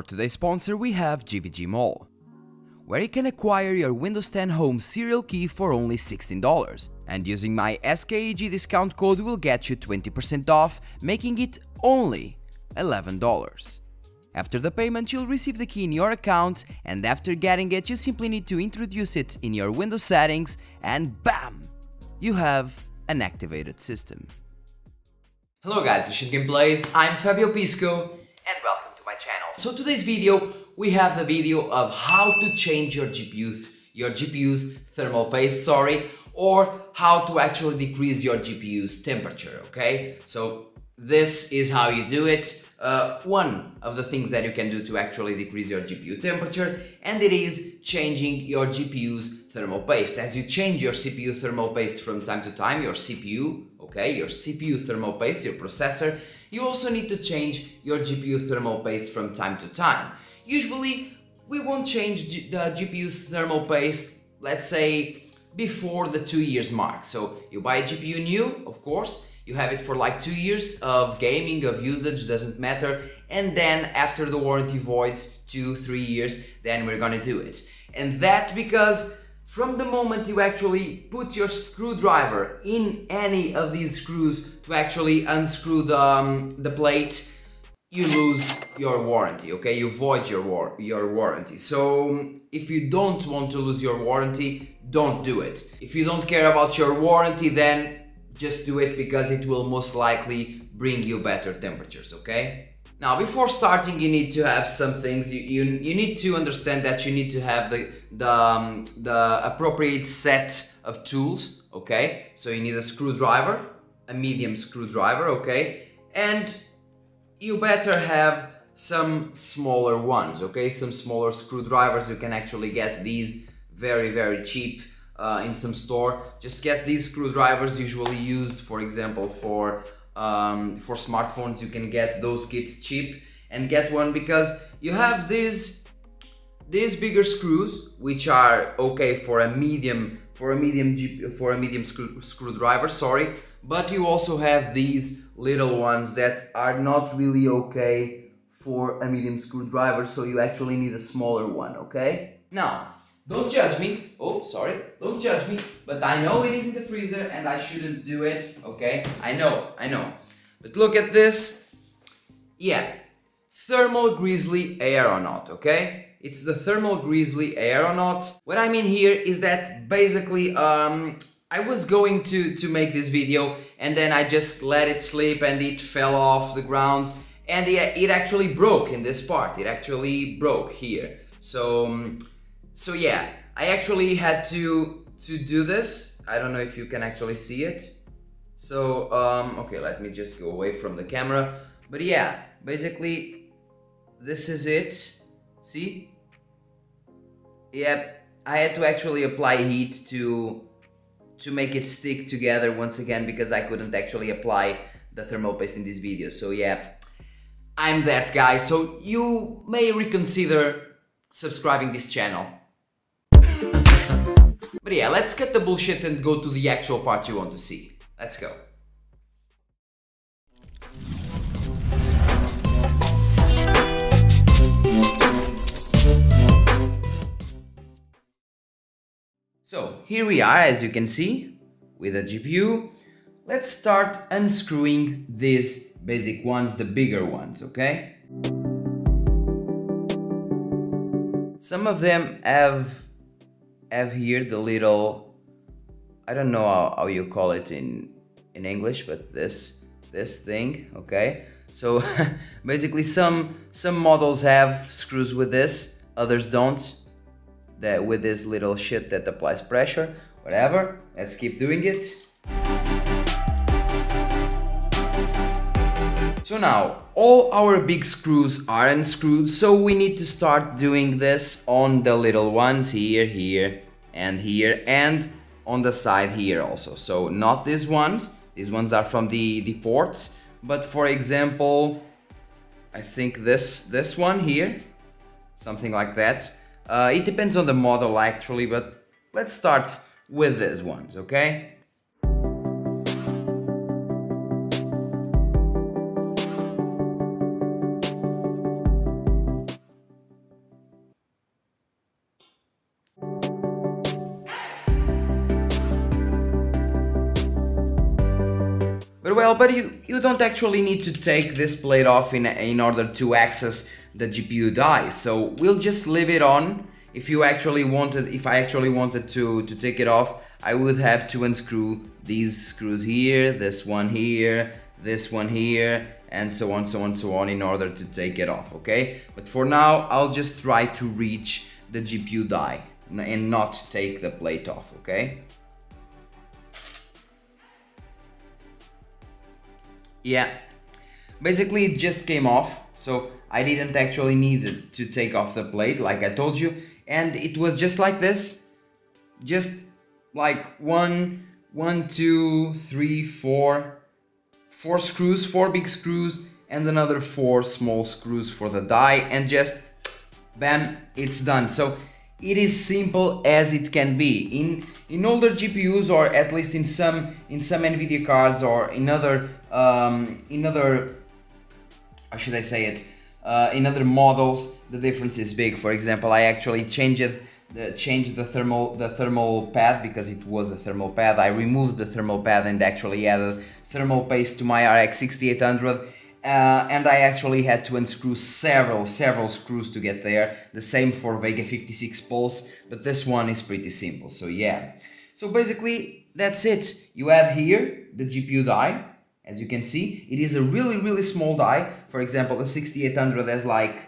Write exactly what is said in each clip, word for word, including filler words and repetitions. For today's sponsor we have G V G Mall, where you can acquire your Windows ten Home serial key for only sixteen dollars, and using my S K A G discount code will get you twenty percent off, making it only eleven dollars. After the payment you'll receive the key in your account, and after getting it you simply need to introduce it in your Windows settings and bam! You have an activated system. Hello guys, Ancient Gameplays, I'm Fabio Pisco. So today's video, we have the video of how to change your G P U's, your G P U's thermal paste, sorry, or how to actually decrease your G P U's temperature, okay? So this is how you do it. Uh, one of the things that you can do to actually decrease your G P U temperature, and it is changing your G P U's thermal paste. As you change your C P U thermal paste from time to time, your C P U, okay, your C P U thermal paste, your processor, you also need to change your G P U thermal paste from time to time. Usually, we won't change the G P U's thermal paste, let's say, before the two years mark. So, you buy a G P U new, of course, you have it for like two years of gaming, of usage, doesn't matter, and then after the warranty voids, two, three years, then we're gonna do it. And that because from the moment you actually put your screwdriver in any of these screws to actually unscrew the, um, the plate, you lose your warranty, okay? You void your, war your warranty. So if you don't want to lose your warranty, don't do it. If you don't care about your warranty, then just do it because it will most likely bring you better temperatures, okay? Now, before starting, you need to have some things. You, you, you need to understand that you need to have the, the, um, the appropriate set of tools, okay? So you need a screwdriver, a medium screwdriver, okay? And you better have some smaller ones, okay? Some smaller screwdrivers. You can actually get these very, very cheap uh, in some store. Just get these screwdrivers usually used, for example, for Um, for smartphones. You can get those kits cheap and get one because you have these these bigger screws, which are okay for a medium for a medium for a medium screw, screwdriver. Sorry, but you also have these little ones that are not really okay for a medium screwdriver. So you actually need a smaller one. Okay, now. Don't judge me, oh sorry, don't judge me, but I know it is in the freezer and I shouldn't do it, okay? I know, I know. But look at this, yeah, Thermal Grizzly Aeronaut, okay? It's the Thermal Grizzly Aeronaut. What I mean here is that basically um, I was going to, to make this video and then I just let it slip and it fell off the ground and it, it actually broke in this part, it actually broke here. So. Um, So yeah, I actually had to to do this. I don't know if you can actually see it. So, um, okay, let me just go away from the camera. But yeah, basically, this is it. See? Yep, I had to actually apply heat to, to make it stick together once again because I couldn't actually apply the thermal paste in this video. So yeah, I'm that guy. So you may reconsider subscribing this channel. But yeah, let's cut the bullshit and go to the actual part you want to see. Let's go. So, here we are, as you can see, with a G P U. Let's start unscrewing these basic ones, the bigger ones, okay? Some of them have have here the little, I don't know how, how you call it in in English, but this this thing, okay? So basically some some models have screws with this, others don't, that with this little shit that applies pressure, whatever. Let's keep doing it. So now all our big screws are unscrewed, so we need to start doing this on the little ones here, here and here, and on the side here also. So not these ones, these ones are from the, the ports, but for example, I think this, this one here, something like that. Uh, it depends on the model actually, but let's start with these ones, okay? But well, but you, you don't actually need to take this plate off in, in order to access the G P U die, so we'll just leave it on. If you actually wanted, if I actually wanted to, to take it off, I would have to unscrew these screws here, this one here, this one here, and so on, so on, so on, in order to take it off, okay? But for now, I'll just try to reach the G P U die and not take the plate off, okay? Yeah, basically it just came off, so I didn't actually need to take off the plate, like I told you, and it was just like this, just like one, one, two, three, four, four screws, four big screws, and another four small screws for the die, and just bam, it's done. So it is simple as it can be. In in older G P Us, or at least in some in some NVIDIA cards, or in other um, in other, how should I say it, uh, in other models, the difference is big. For example, I actually changed the changed the thermal the thermal pad, because it was a thermal pad. I removed the thermal pad and actually added thermal paste to my R X sixty-eight hundred. Uh, and I actually had to unscrew several, several screws to get there. The same for Vega fifty-six Pulse, but this one is pretty simple, so yeah. So basically, that's it. You have here the G P U die, as you can see. It is a really, really small die. For example, the sixty-eight hundred has like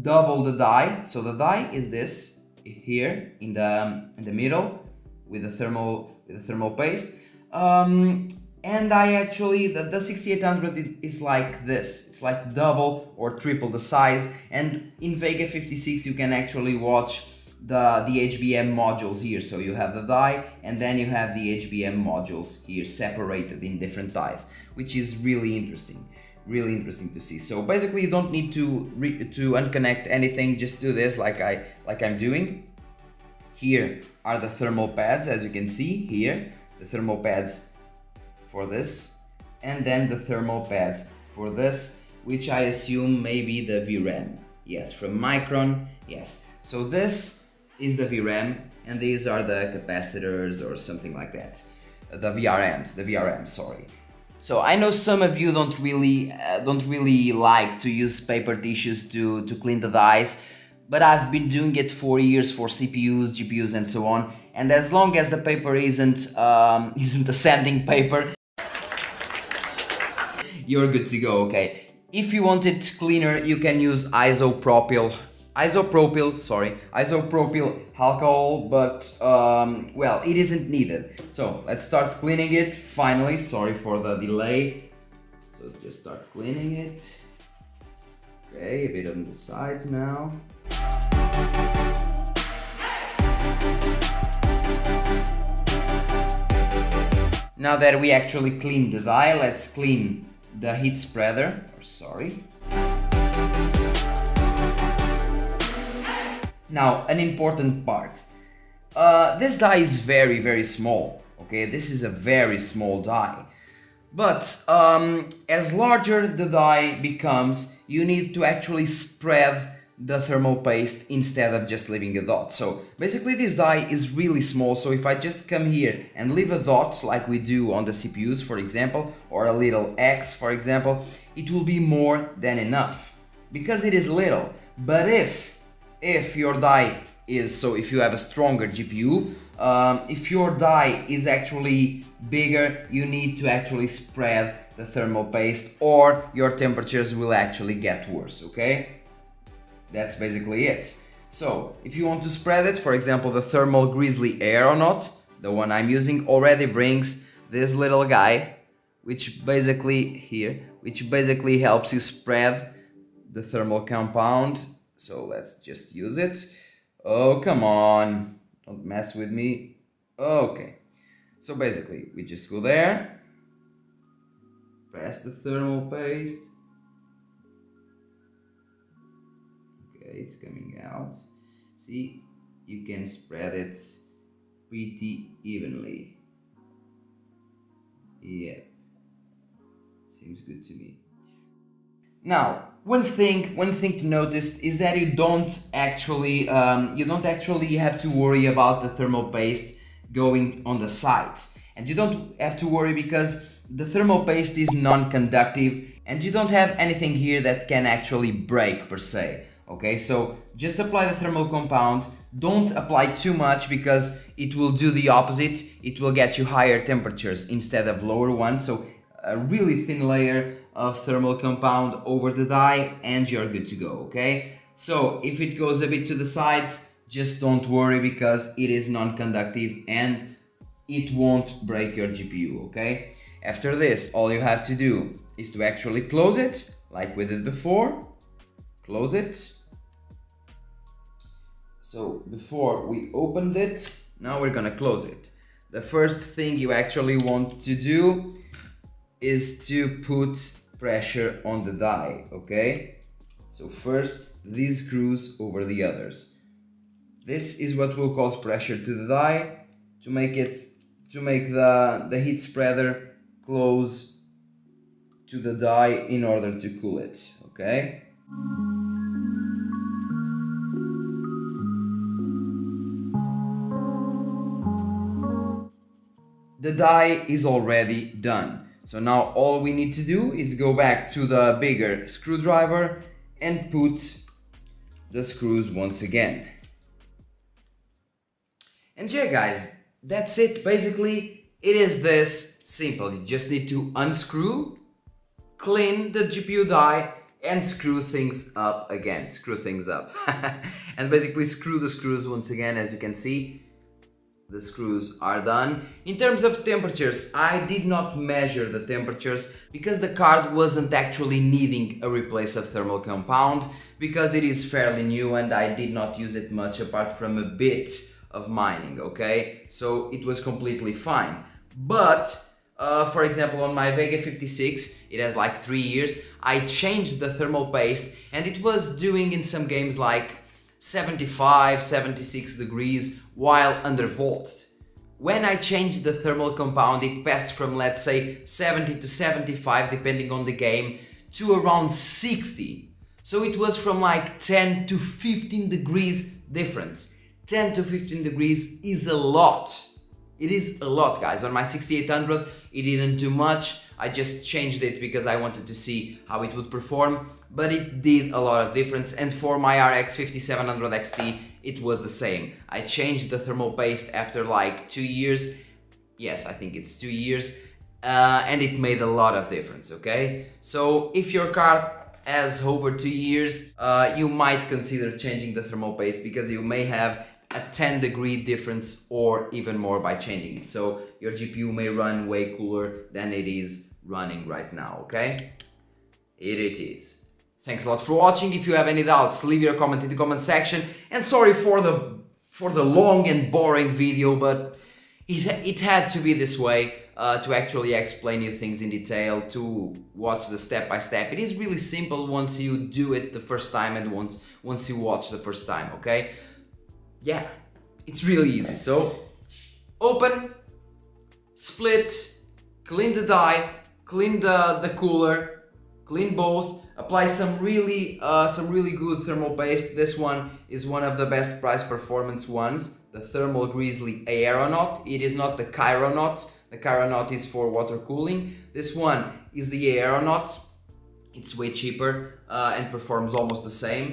double the die. So the die is this, here, in the, um, in the middle, with the thermal, with the thermal paste. Um, And I actually, the, the sixty-eight hundred is like this, it's like double or triple the size, and in Vega fifty-six you can actually watch the, the H B M modules here, so you have the die and then you have the H B M modules here separated in different dies, which is really interesting, really interesting to see. So basically you don't need to, re to unconnect anything, just do this like, I, like I'm doing. Here are the thermal pads, as you can see, here, the thermal pads for this, and then the thermal pads for this, which I assume may be the V RAM, yes, from Micron, yes. So this is the V RAM, and these are the capacitors or something like that, the V R Ms, the V R M, sorry. So I know some of you don't really, uh, don't really like to use paper tissues to, to clean the dies, but I've been doing it for years for C P Us, G P Us, and so on, and as long as the paper isn't, um, isn't a sanding paper, you're good to go, okay? If you want it cleaner, you can use isopropyl, isopropyl, sorry, isopropyl alcohol, but, um, well, it isn't needed. So, let's start cleaning it, finally, sorry for the delay. So, just start cleaning it. Okay, a bit on the sides now. Now that we actually cleaned the die, let's clean the heat spreader, or sorry. Now, an important part. Uh, this die is very, very small, okay? This is a very small die. But, um, as larger the die becomes, you need to actually spread the thermal paste instead of just leaving a dot. So basically this die is really small, so if I just come here and leave a dot like we do on the C P Us, for example, or a little X, for example, it will be more than enough because it is little. But if if your die is, so if you have a stronger G P U, um, if your die is actually bigger, you need to actually spread the thermal paste or your temperatures will actually get worse, okay? That's basically it. So, if you want to spread it, for example, the Thermal Grizzly Aeronaut, the one I'm using, already brings this little guy, which basically, here, which basically helps you spread the thermal compound. So, let's just use it. Oh, come on. Don't mess with me. Okay. So, basically, we just go there. Press the thermal paste. It's coming out. See, you can spread it pretty evenly. Yeah, seems good to me. Now, one thing, one thing to notice is that you don't actually, um, you don't actually have to worry about the thermal paste going on the sides, and you don't have to worry because The thermal paste is non-conductive and you don't have anything here that can actually break per se. Okay, so just apply the thermal compound. Don't apply too much because it will do the opposite. It will get you higher temperatures instead of lower ones. So a really thin layer of thermal compound over the die and you're good to go, okay? So if it goes a bit to the sides, just don't worry because it is non-conductive and it won't break your G P U, okay? After this, all you have to do is to actually close it, like we did before. Close it. So before we opened it, now we're gonna close it. The first thing you actually want to do is to put pressure on the die, okay? So first these screws over the others. This is what will cause pressure to the die to make it to make the, the heat spreader close to the die in order to cool it, okay? The die is already done. So now all we need to do is go back to the bigger screwdriver and put the screws once again. And yeah guys, that's it. Basically it is this simple. You just need to unscrew, clean the G P U die and screw things up again. Screw things up and basically screw the screws once again. As you can see, the screws are done. In terms of temperatures, I did not measure the temperatures because the card wasn't actually needing a replace of thermal compound because it is fairly new and I did not use it much apart from a bit of mining, okay? So it was completely fine. But Uh, for example, on my Vega fifty-six, it has like three years, I changed the thermal paste and it was doing in some games like seventy-five, seventy-six degrees while under volt. When I changed the thermal compound, it passed from, let's say, seventy to seventy-five, depending on the game, to around sixty. So it was from like ten to fifteen degrees difference. ten to fifteen degrees is a lot. It is a lot, guys. On my sixty-eight hundred, it didn't do much. I just changed it because I wanted to see how it would perform, but it did a lot of difference. And for my R X fifty-seven hundred X T, it was the same. I changed the thermal paste after like two years. Yes, I think it's two years. Uh, and it made a lot of difference, okay? So if your card has over two years, uh, you might consider changing the thermal paste because you may have a ten degree difference or even more by changing it. So your G P U may run way cooler than it is running right now, okay? Here it is. Thanks a lot for watching. If you have any doubts, leave your comment in the comment section. And sorry for the for the long and boring video, but it, it had to be this way uh, to actually explain you things in detail, to watch the step by step. It is really simple once you do it the first time and once, once you watch the first time, okay? Yeah, it's really easy. So open, split, clean the die, clean the, the cooler, clean both, apply some really uh, some really good thermal paste. This one is one of the best price performance ones, the Thermal Grizzly Aeronaut. It is not the Kyronaut. The Kyronaut is for water cooling. This one is the Aeronaut. It's way cheaper uh, and performs almost the same.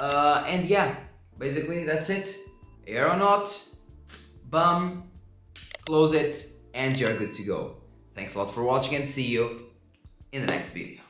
Uh, and yeah, basically that's it. Aeronaut, bum, close it, and you're good to go. Thanks a lot for watching and see you in the next video.